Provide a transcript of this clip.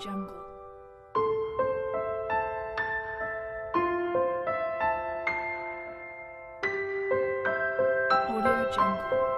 AudioJungle. AudioJungle.